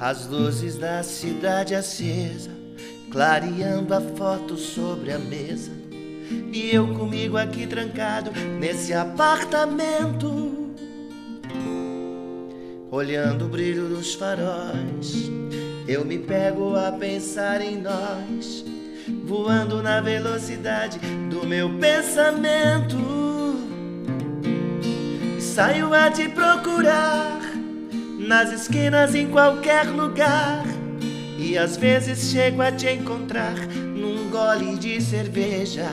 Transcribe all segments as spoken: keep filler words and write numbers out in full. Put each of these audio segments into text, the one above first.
As luzes da cidade acesa, clareando a foto sobre a mesa, e eu comigo aqui trancado nesse apartamento, olhando o brilho dos faróis. Eu me pego a pensar em nós, voando na velocidade do meu pensamento. E saio a te procurar nas esquinas, em qualquer lugar, e às vezes chego a te encontrar num gole de cerveja.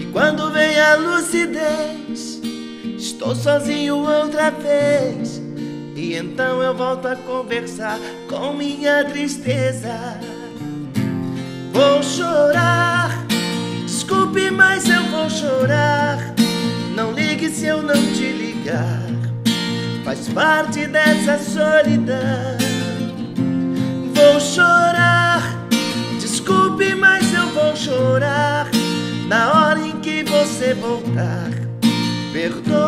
E quando vem a lucidez, estou sozinho outra vez, e então eu volto a conversar com minha tristeza. Vou chorar, desculpe, mas eu vou chorar. Não ligue se eu não te ligar, faz parte dessa solidão. Vou chorar, desculpe, mas eu vou chorar. Na hora em que você voltar, perdoa.